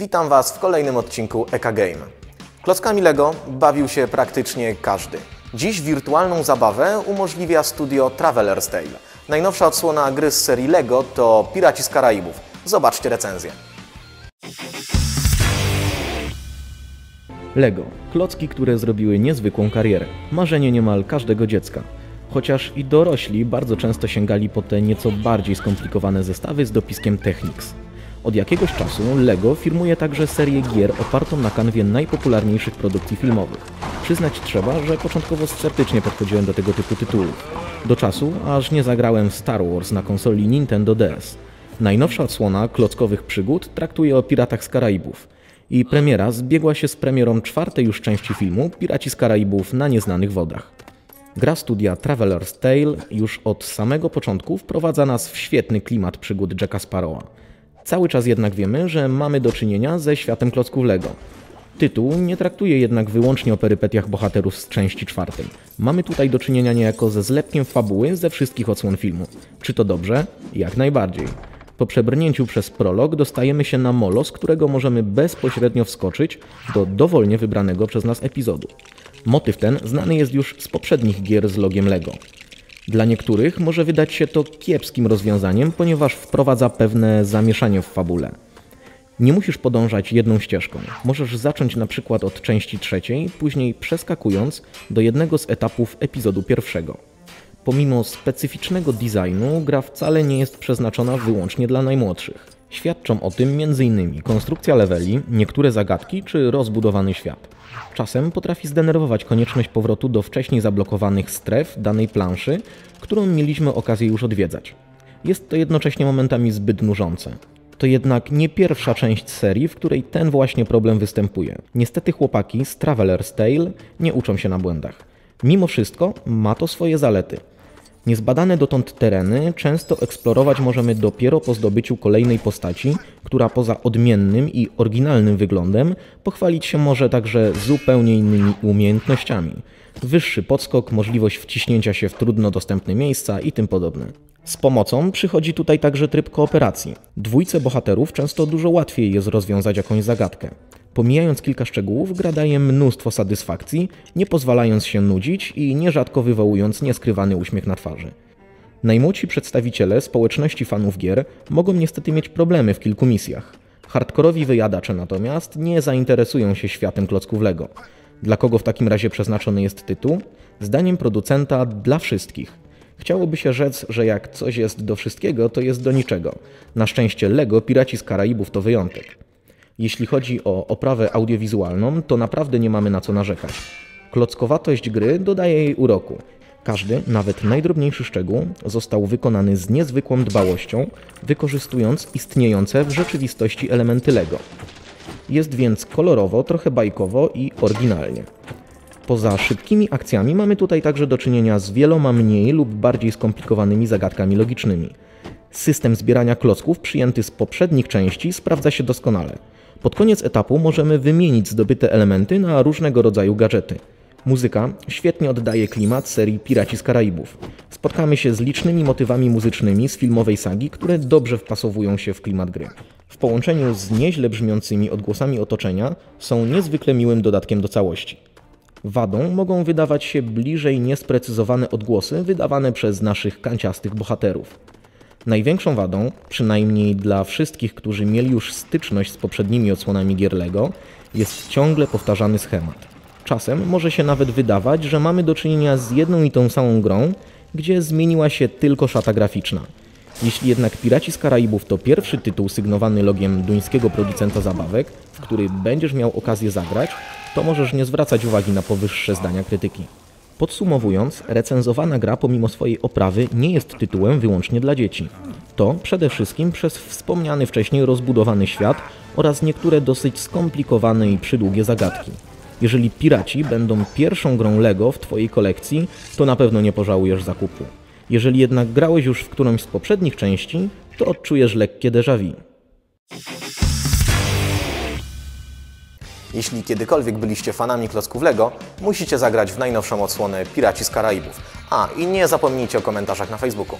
Witam Was w kolejnym odcinku EK Game. Klockami LEGO bawił się praktycznie każdy. Dziś wirtualną zabawę umożliwia studio Traveller's Tale. Najnowsza odsłona gry z serii LEGO to Piraci z Karaibów. Zobaczcie recenzję. LEGO. Klocki, które zrobiły niezwykłą karierę. Marzenie niemal każdego dziecka. Chociaż i dorośli bardzo często sięgali po te nieco bardziej skomplikowane zestawy z dopiskiem Technics. Od jakiegoś czasu LEGO firmuje także serię gier opartą na kanwie najpopularniejszych produkcji filmowych. Przyznać trzeba, że początkowo sceptycznie podchodziłem do tego typu tytułów. Do czasu, aż nie zagrałem w Star Wars na konsoli Nintendo DS. Najnowsza odsłona klockowych przygód traktuje o Piratach z Karaibów. I premiera zbiegła się z premierą czwartej już części filmu Piraci z Karaibów na nieznanych wodach. Gra studia Traveller's Tale już od samego początku wprowadza nas w świetny klimat przygód Jacka Sparrowa. Cały czas jednak wiemy, że mamy do czynienia ze światem klocków LEGO. Tytuł nie traktuje jednak wyłącznie o perypetiach bohaterów z części czwartej. Mamy tutaj do czynienia niejako ze zlepkiem fabuły ze wszystkich odsłon filmu. Czy to dobrze? Jak najbardziej. Po przebrnięciu przez prolog dostajemy się na molo, z którego możemy bezpośrednio wskoczyć do dowolnie wybranego przez nas epizodu. Motyw ten znany jest już z poprzednich gier z logiem LEGO. Dla niektórych może wydać się to kiepskim rozwiązaniem, ponieważ wprowadza pewne zamieszanie w fabule. Nie musisz podążać jedną ścieżką. Możesz zacząć na przykład od części trzeciej, później przeskakując do jednego z etapów epizodu pierwszego. Pomimo specyficznego designu, gra wcale nie jest przeznaczona wyłącznie dla najmłodszych. Świadczą o tym m.in. konstrukcja leveli, niektóre zagadki czy rozbudowany świat. Czasem potrafi zdenerwować konieczność powrotu do wcześniej zablokowanych stref danej planszy, którą mieliśmy okazję już odwiedzać. Jest to jednocześnie momentami zbyt nużące. To jednak nie pierwsza część serii, w której ten właśnie problem występuje. Niestety chłopaki z Traveller's Tale nie uczą się na błędach. Mimo wszystko ma to swoje zalety. Niezbadane dotąd tereny często eksplorować możemy dopiero po zdobyciu kolejnej postaci, która poza odmiennym i oryginalnym wyglądem pochwalić się może także zupełnie innymi umiejętnościami. Wyższy podskok, możliwość wciśnięcia się w trudno dostępne miejsca i tym podobne. Z pomocą przychodzi tutaj także tryb kooperacji. Dwójce bohaterów często dużo łatwiej jest rozwiązać jakąś zagadkę. Pomijając kilka szczegółów, gra daje mnóstwo satysfakcji, nie pozwalając się nudzić i nierzadko wywołując nieskrywany uśmiech na twarzy. Najmłodsi przedstawiciele społeczności fanów gier mogą niestety mieć problemy w kilku misjach. Hardkorowi wyjadacze natomiast nie zainteresują się światem klocków LEGO. Dla kogo w takim razie przeznaczony jest tytuł? Zdaniem producenta dla wszystkich. Chciałoby się rzec, że jak coś jest do wszystkiego, to jest do niczego. Na szczęście LEGO Piraci z Karaibów to wyjątek. Jeśli chodzi o oprawę audiowizualną, to naprawdę nie mamy na co narzekać. Klockowatość gry dodaje jej uroku. Każdy, nawet najdrobniejszy szczegół, został wykonany z niezwykłą dbałością, wykorzystując istniejące w rzeczywistości elementy LEGO. Jest więc kolorowo, trochę bajkowo i oryginalnie. Poza szybkimi akcjami mamy tutaj także do czynienia z wieloma mniej lub bardziej skomplikowanymi zagadkami logicznymi. System zbierania klocków przyjęty z poprzednich części sprawdza się doskonale. Pod koniec etapu możemy wymienić zdobyte elementy na różnego rodzaju gadżety. Muzyka świetnie oddaje klimat serii Piraci z Karaibów. Spotkamy się z licznymi motywami muzycznymi z filmowej sagi, które dobrze wpasowują się w klimat gry. W połączeniu z nieźle brzmiącymi odgłosami otoczenia są niezwykle miłym dodatkiem do całości. Wadą mogą wydawać się bliżej niesprecyzowane odgłosy wydawane przez naszych kanciastych bohaterów. Największą wadą, przynajmniej dla wszystkich, którzy mieli już styczność z poprzednimi odsłonami gier LEGO, jest ciągle powtarzany schemat. Czasem może się nawet wydawać, że mamy do czynienia z jedną i tą samą grą, gdzie zmieniła się tylko szata graficzna. Jeśli jednak Piraci z Karaibów to pierwszy tytuł sygnowany logiem duńskiego producenta zabawek, w który będziesz miał okazję zagrać, to możesz nie zwracać uwagi na powyższe zdania krytyki. Podsumowując, recenzowana gra pomimo swojej oprawy nie jest tytułem wyłącznie dla dzieci. To przede wszystkim przez wspomniany wcześniej rozbudowany świat oraz niektóre dosyć skomplikowane i przydługie zagadki. Jeżeli Piraci będą pierwszą grą LEGO w Twojej kolekcji, to na pewno nie pożałujesz zakupu. Jeżeli jednak grałeś już w którąś z poprzednich części, to odczujesz lekkie déjà vu. Jeśli kiedykolwiek byliście fanami klocków LEGO, musicie zagrać w najnowszą odsłonę Piraci z Karaibów. I nie zapomnijcie o komentarzach na Facebooku.